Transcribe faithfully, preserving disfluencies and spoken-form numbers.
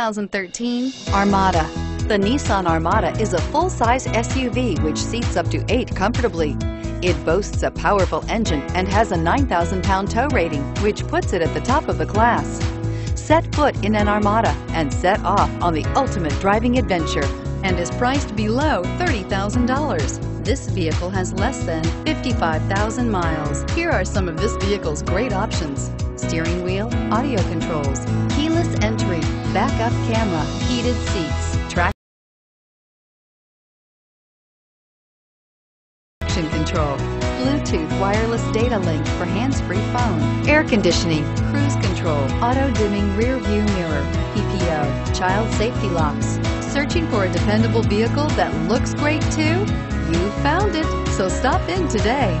two thousand thirteen Armada. The Nissan Armada is a full-size S U V which seats up to eight comfortably. It boasts a powerful engine and has a nine thousand pound tow rating, which puts it at the top of the class. Set foot in an Armada and set off on the ultimate driving adventure, and is priced below thirty thousand dollars. This vehicle has less than fifty-five thousand miles. Here are some of this vehicle's great options: steering wheel audio controls, keyless entry, backup camera, heated seats, traction control, Bluetooth wireless data link for hands-free phone, air conditioning, cruise control, auto-dimming rear view mirror, P P O, child safety locks. Searching for a dependable vehicle that looks great too? You found it, so stop in today.